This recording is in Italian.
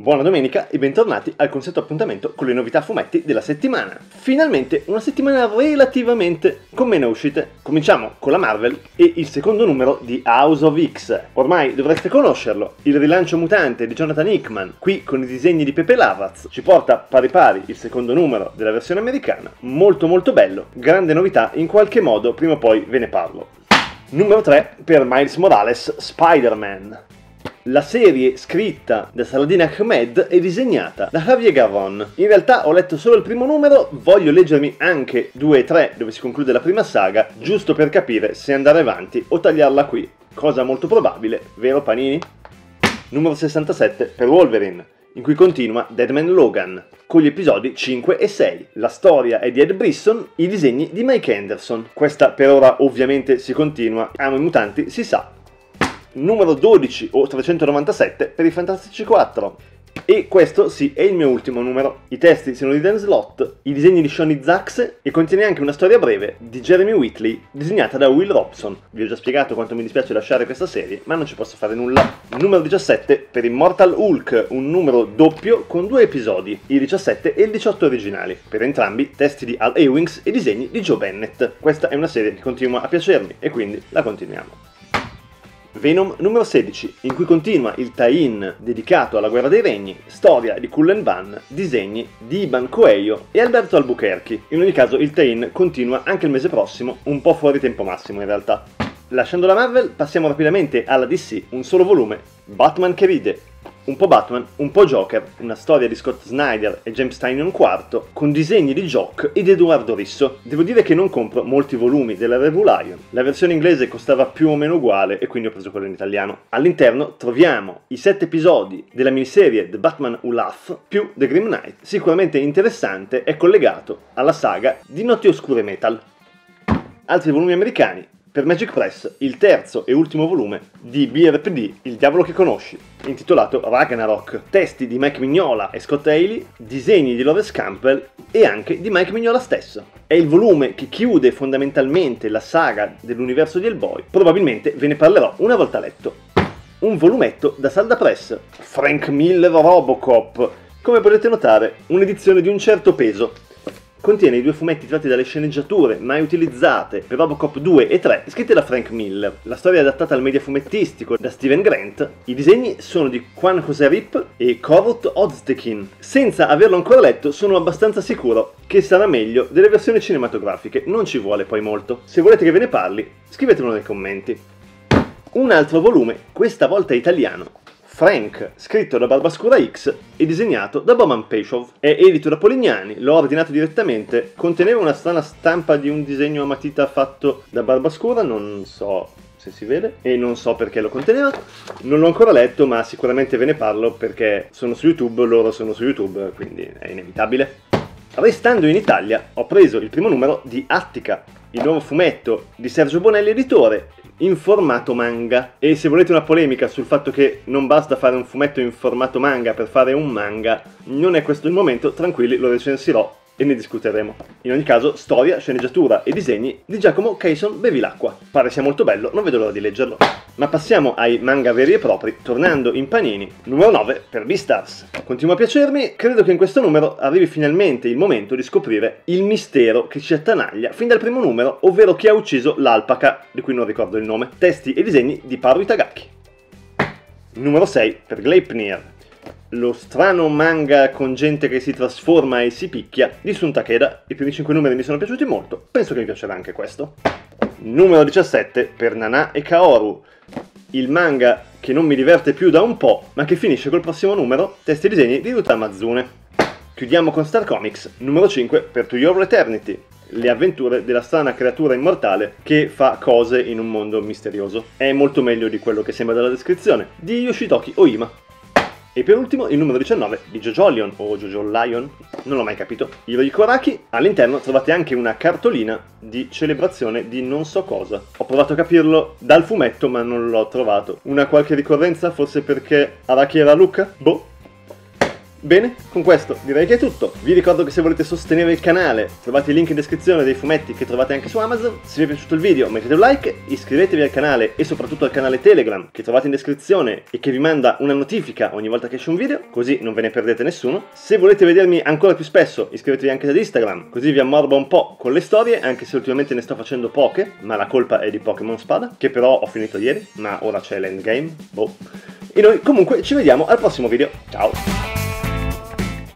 Buona domenica e bentornati al consueto appuntamento con le novità fumetti della settimana. Finalmente una settimana relativamente con meno uscite. Cominciamo con la Marvel e il secondo numero di House of X. Ormai dovreste conoscerlo, il rilancio mutante di Jonathan Hickman, qui con i disegni di Pepe Larraz, ci porta pari pari il secondo numero della versione americana. Molto molto bello, grande novità, in qualche modo prima o poi ve ne parlo. Numero 3 per Miles Morales, Spider-Man. La serie, scritta da Saladin Ahmed e disegnata da Javier Garron. In realtà ho letto solo il primo numero, voglio leggermi anche 2 e 3 dove si conclude la prima saga, giusto per capire se andare avanti o tagliarla qui, cosa molto probabile, vero Panini? Numero 67 per Wolverine, in cui continua Deadman Logan, con gli episodi 5 e 6. La storia è di Ed Brisson, i disegni di Mike Henderson. Questa per ora ovviamente si continua, amo i mutanti, si sa. Numero 12 o 397 per i Fantastici 4. E questo sì è il mio ultimo numero. I testi sono di Dan Slott, i disegni di Shoni Zacks e contiene anche una storia breve di Jeremy Whitley disegnata da Will Robson. Vi ho già spiegato quanto mi dispiace lasciare questa serie, ma non ci posso fare nulla. Numero 17 per Immortale Hulk, un numero doppio con 2 episodi, il 17 e il 18 originali. Per entrambi testi di Al Ewing e disegni di Joe Bennett. Questa è una serie che continua a piacermi e quindi la continuiamo. Venom numero 16, in cui continua il tie-in dedicato alla Guerra dei Regni, storia di Cullen Van, disegni di Iban Coelho e Alberto Albuquerque. In ogni caso il tie-in continua anche il mese prossimo, un po' fuori tempo massimo in realtà. Lasciando la Marvel passiamo rapidamente alla DC, un solo volume, Batman che ride. Un po' Batman, un po' Joker, una storia di Scott Snyder e James Tynion IV, con disegni di Jock ed Eduardo Risso. Devo dire che non compro molti volumi della Jojolion, la versione inglese costava più o meno uguale e quindi ho preso quello in italiano. All'interno troviamo i 7 episodi della miniserie The Batman Who Laughs più The Grim Knight, sicuramente interessante e collegato alla saga di Notti Oscure Metal. Altri volumi americani. Per Magic Press, il terzo e ultimo volume di B.P.R.D. Il diavolo che conosci, intitolato Ragnarok. Testi di Mike Mignola e Scott Haley, disegni di Lawrence Campbell e anche di Mike Mignola stesso. È il volume che chiude fondamentalmente la saga dell'universo di Hellboy. Probabilmente ve ne parlerò una volta letto. Un volumetto da Salda Press, Frank Miller Robocop. Come potete notare, un'edizione di un certo peso. Contiene i 2 fumetti tratti dalle sceneggiature mai utilizzate per Robocop 2 e 3 scritte da Frank Miller. La storia è adattata al media fumettistico da Steven Grant. I disegni sono di Juan José Rip e Korut Oztekin. Senza averlo ancora letto sono abbastanza sicuro che sarà meglio delle versioni cinematografiche, non ci vuole poi molto. Se volete che ve ne parli, scrivetemelo nei commenti. Un altro volume, questa volta italiano. Frank, scritto da Barbascura X e disegnato da Boman Peshov. È edito da Polignani, l'ho ordinato direttamente, conteneva una strana stampa di un disegno a matita fatto da Barbascura, non so se si vede e non so perché lo conteneva, non l'ho ancora letto ma sicuramente ve ne parlo perché sono su YouTube, loro sono su YouTube, quindi è inevitabile. Restando in Italia ho preso il primo numero di Attica, il nuovo fumetto di Sergio Bonelli editore, in formato manga. E se volete una polemica sul fatto che non basta fare un fumetto in formato manga per fare un manga, non è questo il momento, tranquilli, lo recensirò e ne discuteremo. In ogni caso, storia, sceneggiatura e disegni di Giacomo Cason Bevilacqua. Pare sia molto bello, non vedo l'ora di leggerlo. Ma passiamo ai manga veri e propri, tornando in Panini. Numero 9 per Beastars. Continua a piacermi, credo che in questo numero arrivi finalmente il momento di scoprire il mistero che ci attanaglia fin dal primo numero, ovvero chi ha ucciso l'alpaca, di cui non ricordo il nome. Testi e disegni di Haru Itagaki. Numero 6 per Gleipnir. Lo strano manga con gente che si trasforma e si picchia di Sun Takeda. I primi 5 numeri mi sono piaciuti molto, penso che mi piacerà anche questo. Numero 17 per Nana e Kaoru, il manga che non mi diverte più da un po', ma che finisce col prossimo numero, testi e disegni di Ruta Mazzune. Chiudiamo con Star Comics, numero 5 per To Your Eternity, le avventure della strana creatura immortale che fa cose in un mondo misterioso. È molto meglio di quello che sembra dalla descrizione, di Yoshitoki Oima. E per ultimo il numero 19 di Jojolion o Jojolion, non l'ho mai capito, Hirohiko Araki. All'interno trovate anche una cartolina di celebrazione di non so cosa. Ho provato a capirlo dal fumetto ma non l'ho trovato. Una qualche ricorrenza, forse perché Araki era a Lucca? Boh. Bene, con questo direi che è tutto. Vi ricordo che se volete sostenere il canale trovate il link in descrizione dei fumetti che trovate anche su Amazon. Se vi è piaciuto il video mettete un like, iscrivetevi al canale e soprattutto al canale Telegram che trovate in descrizione e che vi manda una notifica ogni volta che esce un video, così non ve ne perdete nessuno. Se volete vedermi ancora più spesso iscrivetevi anche ad Instagram, così vi ammorbo un po' con le storie, anche se ultimamente ne sto facendo poche, ma la colpa è di Pokémon Spada, che però ho finito ieri, ma ora c'è l'endgame, boh. E noi comunque ci vediamo al prossimo video, ciao!